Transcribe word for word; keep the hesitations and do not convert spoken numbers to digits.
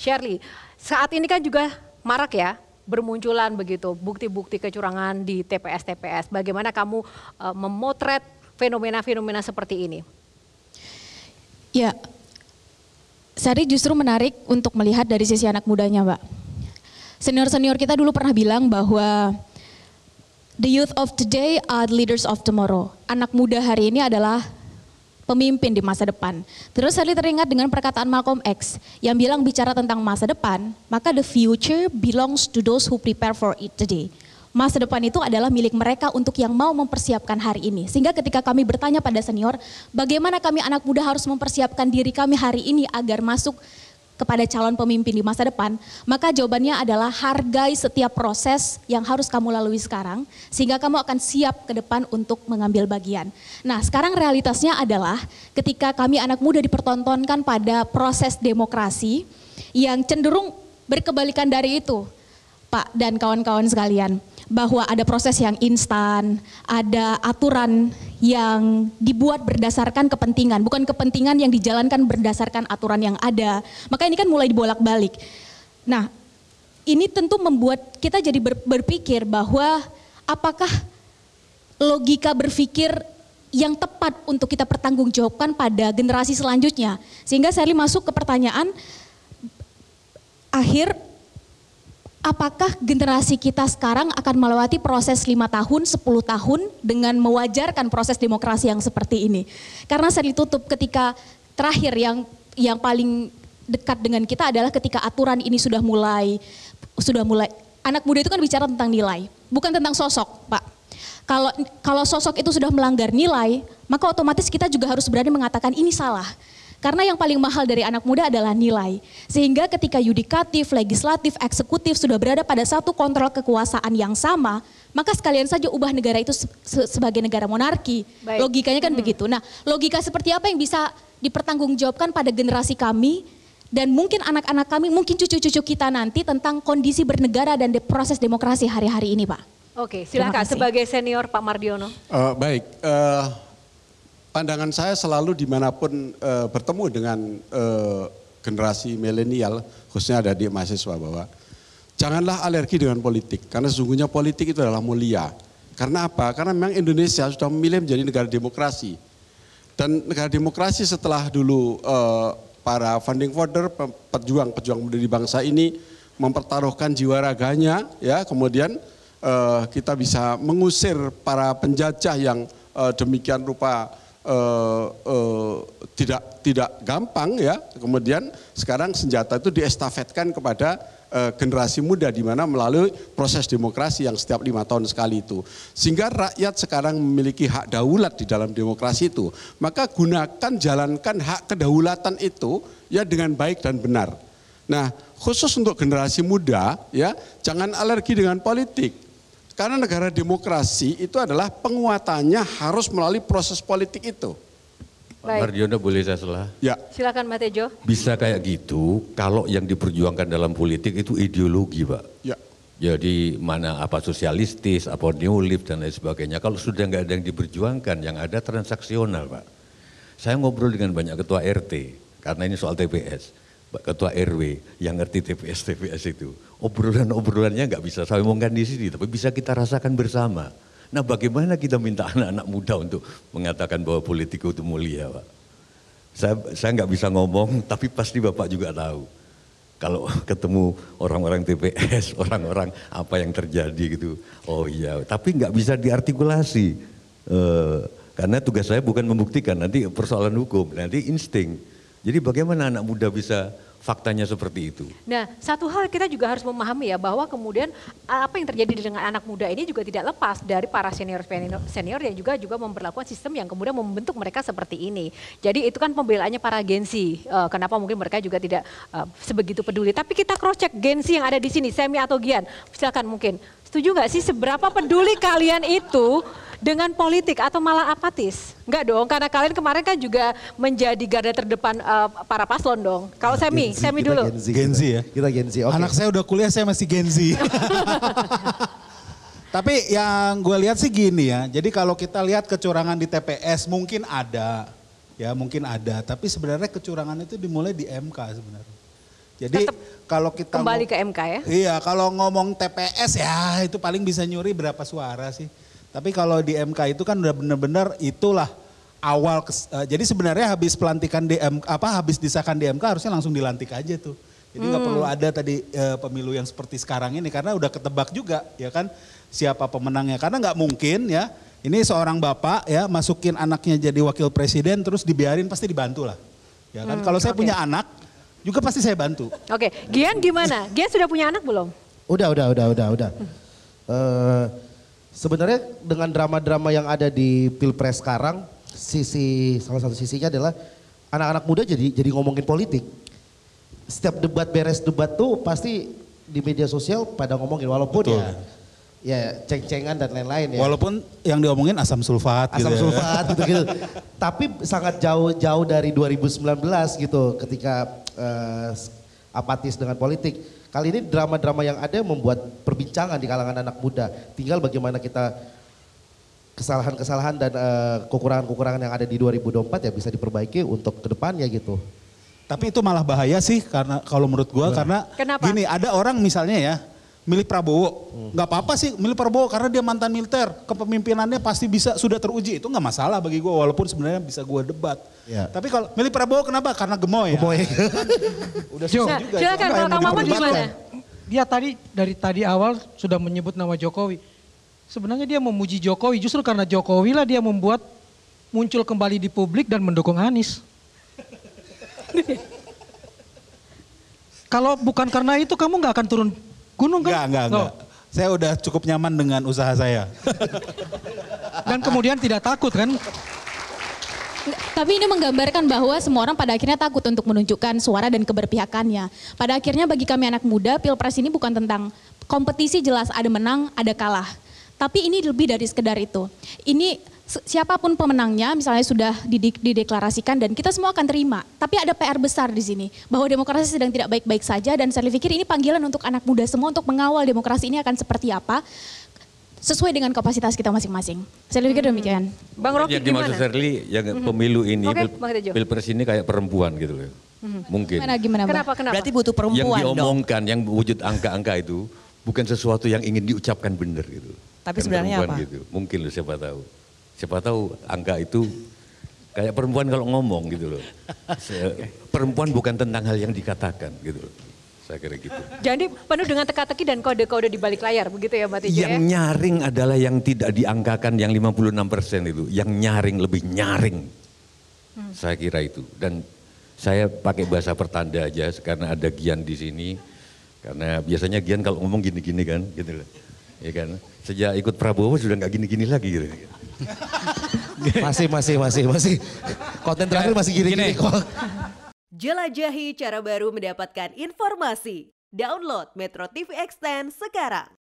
Sherly, saat ini kan juga marak ya bermunculan begitu bukti-bukti kecurangan di T P S T P S. Bagaimana kamu uh, memotret fenomena-fenomena seperti ini? Ya, Sari justru menarik untuk melihat dari sisi anak mudanya, Mbak. Senior-senior kita dulu pernah bilang bahwa the youth of today are the leaders of tomorrow. Anak muda hari ini adalah pemimpin di masa depan. Terus Sherly teringat dengan perkataan Malcolm X yang bilang bicara tentang masa depan, maka the future belongs to those who prepare for it today. Masa depan itu adalah milik mereka untuk yang mau mempersiapkan hari ini. Sehingga ketika kami bertanya pada senior, bagaimana kami anak muda harus mempersiapkan diri kami hari ini agar masuk kepada calon pemimpin di masa depan, maka jawabannya adalah hargai setiap proses yang harus kamu lalui sekarang, sehingga kamu akan siap ke depan untuk mengambil bagian. Nah, sekarang realitasnya adalah ketika kami anak muda dipertontonkan pada proses demokrasi yang cenderung berkebalikan dari itu, Pak dan kawan-kawan sekalian, bahwa ada proses yang instan, ada aturan yang dibuat berdasarkan kepentingan, bukan kepentingan yang dijalankan berdasarkan aturan yang ada. Maka ini kan mulai dibolak-balik. Nah, ini tentu membuat kita jadi berpikir bahwa apakah logika berpikir yang tepat untuk kita pertanggungjawabkan pada generasi selanjutnya. Sehingga Sherly masuk ke pertanyaan akhir, apakah generasi kita sekarang akan melewati proses lima tahun, sepuluh tahun dengan mewajarkan proses demokrasi yang seperti ini? Karena Sherly tutup ketika terakhir yang yang paling dekat dengan kita adalah ketika aturan ini sudah mulai, sudah mulai. Anak muda itu kan bicara tentang nilai, bukan tentang sosok, Pak. Kalau kalau sosok itu sudah melanggar nilai, maka otomatis kita juga harus berani mengatakan ini salah. Karena yang paling mahal dari anak muda adalah nilai. Sehingga ketika yudikatif, legislatif, eksekutif sudah berada pada satu kontrol kekuasaan yang sama, maka sekalian saja ubah negara itu sebagai negara monarki. Baik. Logikanya kan hmm. begitu. Nah, logika seperti apa yang bisa dipertanggungjawabkan pada generasi kami dan mungkin anak-anak kami, mungkin cucu-cucu kita nanti tentang kondisi bernegara dan de proses demokrasi hari-hari ini, Pak. Oke, silakan sebagai senior Pak Mardiono. Uh, baik. Uh... Pandangan saya selalu dimanapun e, bertemu dengan e, generasi milenial, khususnya ada di mahasiswa, bahwa janganlah alergi dengan politik, karena sesungguhnya politik itu adalah mulia. Karena apa? Karena memang Indonesia sudah memilih menjadi negara demokrasi. Dan negara demokrasi setelah dulu e, para founding father, pejuang-pejuang muda di bangsa ini mempertaruhkan jiwa raganya, ya, kemudian e, kita bisa mengusir para penjajah yang e, demikian rupa Uh, uh, tidak tidak gampang, ya. Kemudian sekarang senjata itu diestafetkan kepada uh, generasi muda, di mana melalui proses demokrasi yang setiap lima tahun sekali itu, sehingga rakyat sekarang memiliki hak daulat di dalam demokrasi itu. Maka gunakan, jalankan hak kedaulatan itu, ya, dengan baik dan benar. Nah, khusus untuk generasi muda, ya, jangan alergi dengan politik. Karena negara demokrasi itu adalah penguatannya harus melalui proses politik itu. Pak Mardiono, boleh saya salah? Ya. Silakan, Mas Tejo. Bisa kayak gitu kalau yang diperjuangkan dalam politik itu ideologi, Pak. Ya. Jadi mana apa sosialistis, apa new left dan lain sebagainya. Kalau sudah nggak ada yang diperjuangkan, yang ada transaksional, Pak. Saya ngobrol dengan banyak ketua R T karena ini soal T P S. Ketua R W yang ngerti T P S T P S itu, obrolan-obrolannya nggak bisa saya omongkan di sini, tapi bisa kita rasakan bersama. Nah, bagaimana kita minta anak-anak muda untuk mengatakan bahwa politik itu mulia, Pak? Saya saya nggak bisa ngomong, tapi pasti Bapak juga tahu kalau ketemu orang-orang T P S, orang-orang apa yang terjadi gitu. Oh iya, tapi nggak bisa diartikulasi eh, karena tugas saya bukan membuktikan, nanti persoalan hukum, nanti insting. Jadi bagaimana anak muda bisa faktanya seperti itu? Nah, satu hal kita juga harus memahami, ya, bahwa kemudian apa yang terjadi dengan anak muda ini juga tidak lepas dari para senior-senior yang juga juga memperlakukan sistem yang kemudian membentuk mereka seperti ini. Jadi itu kan pembelaannya para Gen Z, kenapa mungkin mereka juga tidak sebegitu peduli. Tapi kita cross check Gen Z yang ada di sini, Semi atau Gian, silakan mungkin. Setuju nggak sih seberapa peduli kalian itu dengan politik atau malah apatis? Enggak dong, karena kalian kemarin kan juga menjadi garda terdepan uh, para paslon dong. Kalau Semi, Semi dulu. Gen Z, Gen Z ya? Kita Gen Z, okay. Anak saya udah kuliah, saya masih Gen Z. Tapi yang gue lihat sih gini, ya, jadi kalau kita lihat kecurangan di T P S mungkin ada. Ya mungkin ada, tapi sebenarnya kecurangan itu dimulai di M K sebenarnya. Jadi tetap kalau kita kembali ke M K ya? Iya, kalau ngomong T P S ya itu paling bisa nyuri berapa suara sih. Tapi kalau di M K itu kan udah benar-benar itulah awal. Uh, jadi sebenarnya habis pelantikan D M apa habis disahkan di M K harusnya langsung dilantik aja tuh. Jadi nggak hmm. perlu ada tadi uh, pemilu yang seperti sekarang ini karena udah ketebak juga ya kan siapa pemenangnya. Karena nggak mungkin ya ini seorang bapak ya masukin anaknya jadi wakil presiden terus dibiarin pasti dibantu lah. Ya kan hmm, kalau saya okay. punya anak juga pasti saya bantu. Oke, okay. Gian gimana? Gian sudah punya anak belum? Udah, udah, udah, udah, udah. Hmm. Uh, sebenarnya dengan drama-drama yang ada di Pilpres sekarang, sisi salah satu sisinya adalah anak-anak muda jadi jadi ngomongin politik. Setiap debat beres debat tuh pasti di media sosial pada ngomongin walaupun betul. ya ya ceng-cengan dan lain-lain ya. Walaupun yang diomongin asam sulfat. Asam gitu sulfat gitu-gitu. Tapi sangat jauh-jauh dari dua ribu sembilan belas gitu ketika Uh, apatis dengan politik. Kali ini drama-drama yang ada membuat perbincangan di kalangan anak muda. Tinggal bagaimana kita kesalahan-kesalahan dan kekurangan-kekurangan uh, yang ada di dua ribu dua puluh empat ya bisa diperbaiki untuk kedepannya gitu. Tapi itu malah bahaya sih karena kalau menurut gua. Karena Kenapa? Gini ada orang misalnya ya milih Prabowo, hmm. gak apa-apa sih milih Prabowo karena dia mantan militer, kepemimpinannya pasti bisa sudah teruji, itu gak masalah bagi gue walaupun sebenarnya bisa gue debat. Ya. Tapi kalau milih Prabowo kenapa? Karena gemoy ya. Gemoy. Udah susah juga. Silakan kalau Kang Maman gimana? Dia tadi dari tadi awal sudah menyebut nama Jokowi. Sebenarnya dia memuji Jokowi, justru karena Jokowi lah dia membuat muncul kembali di publik dan mendukung Anies. Kalau bukan karena itu kamu gak akan turun gunung kan? Enggak, enggak, no. enggak. Saya udah cukup nyaman dengan usaha saya. Dan kemudian tidak takut kan? Tapi ini menggambarkan bahwa semua orang pada akhirnya takut untuk menunjukkan suara dan keberpihakannya. Pada akhirnya bagi kami anak muda, Pilpres ini bukan tentang kompetisi jelas ada menang, ada kalah. Tapi ini lebih dari sekedar itu. Ini siapapun pemenangnya misalnya sudah dideklarasikan dan kita semua akan terima. Tapi ada P R besar di sini bahwa demokrasi sedang tidak baik-baik saja dan saya pikir ini panggilan untuk anak muda semua untuk mengawal demokrasi ini akan seperti apa sesuai dengan kapasitas kita masing-masing. Saya pikir demikian. Hmm. Bang Rocky gimana? Yang dimaksud Sherly yang mm-hmm. pemilu ini okay, pil Pilpres ini kayak perempuan gitu loh. Mm-hmm. Mungkin. Gimana, gimana, kenapa, kenapa? Berarti butuh perempuan dong. Yang diomongkan, dong. Yang wujud angka-angka itu bukan sesuatu yang ingin diucapkan benar gitu. Tapi kan sebenarnya apa? Gitu. Mungkin loh siapa tahu. Siapa tahu angka itu kayak perempuan kalau ngomong gitu loh. Perempuan bukan tentang hal yang dikatakan gitu loh. Saya kira gitu. Jadi penuh dengan teka-teki dan kode-kode di balik layar begitu ya Mbak Tejo? Yang nyaring adalah yang tidak diangkakan yang lima puluh enam persen itu. Yang nyaring lebih nyaring. Hmm. Saya kira itu. Dan saya pakai bahasa pertanda aja karena ada Gian di sini. Karena biasanya Gian kalau ngomong gini-gini kan gitu loh. Ya kan? Sejak ikut Prabowo sudah nggak gini-gini lagi gitu. masih, masih, masih, masih. Konten terakhir masih gini-gini kok. Jelajahi cara baru mendapatkan informasi. Download Metro T V Extend sekarang.